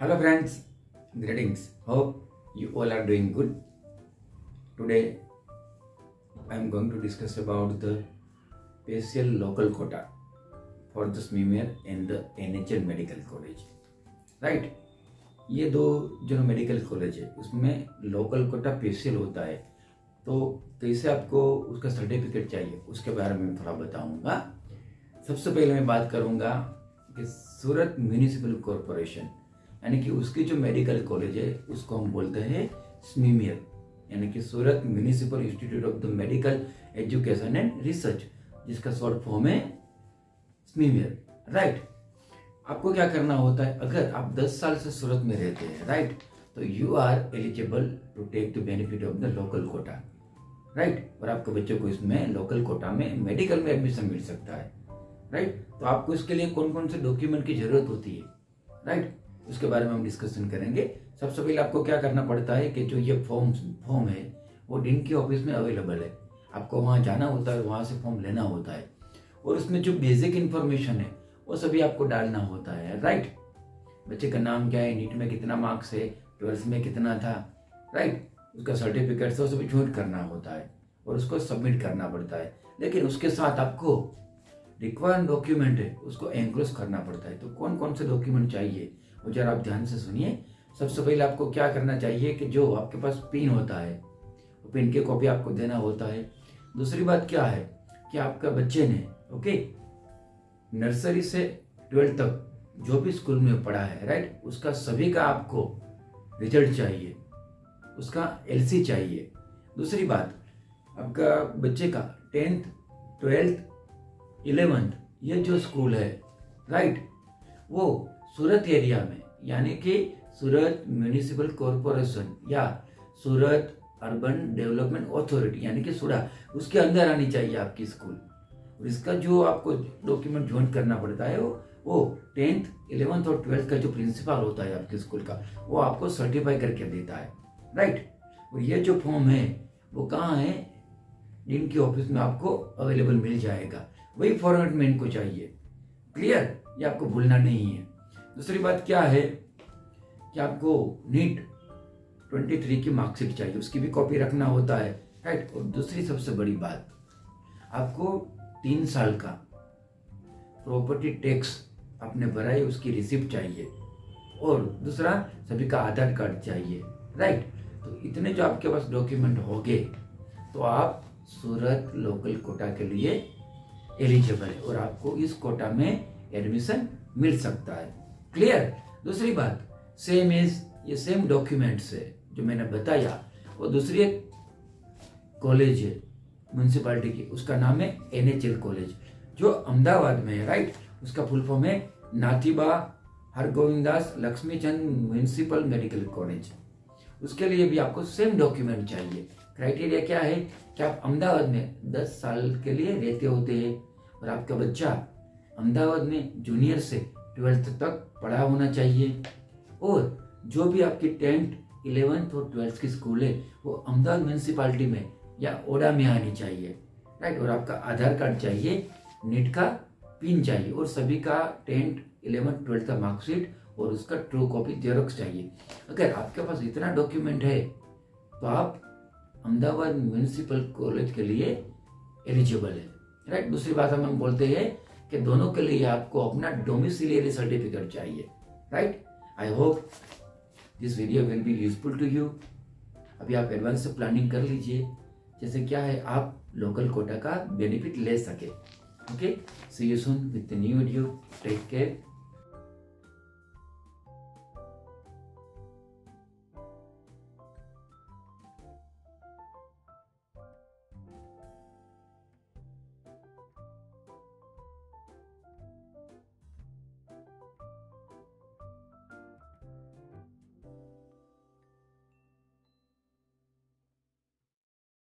Hello friends, greetings. Hope you all are doing good. Today I am going to discuss about the special local quota for the SMEMER and the NHL Medical College. Right? ये दो जो medical college है उसमें local Kota special होता है, तो कैसे आपको उसका सर्टिफिकेट चाहिए उसके बारे में थोड़ा बताऊंगा। सबसे पहले मैं बात करूंगा कि सूरत म्यूनिसिपल कॉरपोरेशन यानी कि उसकी जो मेडिकल कॉलेज है उसको हम बोलते हैं स्मीमेर यानी कि Surat municipal institute of the medical education and research, जिसका शॉर्ट फॉर्म है स्मीमेर। राइट, आपको क्या करना होता है, अगर आप 10 साल से सूरत में रहते हैं राइट, तो you are eligible to take the benefit of the local quota. Right, और आपके बच्चों को इसमें लोकल कोटा में मेडिकल में एडमिशन मिल सकता है। राइट, तो आपको इसके लिए कौन कौन से डॉक्यूमेंट की जरूरत होती है राइट, उसके बारे में हम डिस्कशन करेंगे। सबसे पहले आपको क्या करना पड़ता है कि जो ये फॉर्म है वो डीन के ऑफिस में अवेलेबल है, आपको वहाँ जाना होता है, वहाँ से फॉर्म लेना होता है और उसमें जो बेसिक इन्फॉर्मेशन है वो सभी आपको डालना होता है। राइट, बच्चे का नाम क्या है, नीट में कितना मार्क्स है, ट्वेल्थ में कितना था राइट, उसका सर्टिफिकेट से सभी ज्वाइंट करना होता है और उसको सबमिट करना पड़ता है। लेकिन उसके साथ आपको रिक्वायर्ड डॉक्यूमेंट है उसको एनक्लोज करना पड़ता है। तो कौन कौन से डॉक्यूमेंट चाहिए वो जरा आप ध्यान से सुनिए। सबसे पहले आपको क्या करना चाहिए कि जो आपके पास पिन होता है वो पिन की कॉपी आपको देना होता है। दूसरी बात क्या है कि आपका बच्चे ने ओके नर्सरी से 12th तक जो भी स्कूल में पढ़ा है राइट, उसका सभी का आपको रिजल्ट चाहिए, उसका एलसी चाहिए। दूसरी बात आपका बच्चे का 10th 12th 11th ये जो स्कूल है राइट, वो सूरत एरिया में यानी कि सूरत म्यूनिसिपल कॉरपोरेशन या सूरत अर्बन डेवलपमेंट अथॉरिटी यानी कि सूडा, उसके अंदर आनी चाहिए आपकी स्कूल। और इसका जो आपको डॉक्यूमेंट ज्वाइन करना पड़ता है वो 10th 11th और 12th का जो प्रिंसिपल होता है आपके स्कूल का वो आपको सर्टिफाई करके देता है राइट। और ये जो फॉर्म है वो कहाँ है, डीन की ऑफिस में आपको अवेलेबल मिल जाएगा, वही फॉर्मेट में इनको चाहिए। क्लियर, ये आपको भूलना नहीं है। दूसरी बात क्या है कि आपको नीट 23 की मार्कशीट चाहिए, उसकी भी कॉपी रखना होता है राइट। और दूसरी सबसे बड़ी बात आपको 3 साल का प्रॉपर्टी टैक्स आपने भरा है उसकी रिसिप्ट चाहिए और दूसरा सभी का आधार कार्ड चाहिए राइट। तो इतने जो आपके पास डॉक्यूमेंट होंगे तो आप सूरत लोकल कोटा के लिए एलिजिबल है और आपको इस कोटा में एडमिशन मिल सकता है। क्लियर। दूसरी बात सेम इज ये सेम डॉक्यूमेंट्स है जो मैंने बताया और दूसरी एक कॉलेज है म्यूनसिपालिटी की, उसका नाम है एनएचएल कॉलेज जो अहमदाबाद में है राइट। उसका फुल फॉर्म है Nathiba Hargovindas Lakshmichand municipal medical college. उसके लिए भी आपको सेम डॉक्यूमेंट चाहिए। क्राइटेरिया क्या है कि आप अहमदाबाद में 10 साल के लिए रहते होते हैं और आपका बच्चा अहमदाबाद में जूनियर से 12th तक पढ़ा होना चाहिए और जो भी आपकी 10th 11th और 12th की स्कूल है वो अहमदाबाद म्यूनसिपालिटी में या ओडा में आनी चाहिए राइट। और आपका आधार कार्ड चाहिए, नीट का पिन चाहिए और सभी का 10th 11th 12th का मार्कशीट और उसका ट्रू कॉपी जेरोक्स चाहिए। अगर आपके पास इतना डॉक्यूमेंट है तो आप अहमदाबाद म्यूनिसिपल कॉलेज के लिए एलिजिबल है राइट। दूसरी बात हम बोलते हैं कि दोनों के लिए आपको अपना डोमिसिलियरी सर्टिफिकेट चाहिए right. I hope this video will be useful to you. अभी आप एडवांस से प्लानिंग कर लीजिए जैसे क्या है आप लोकल कोटा का बेनिफिट ले सके। Okay, see you soon with the new video. Take care.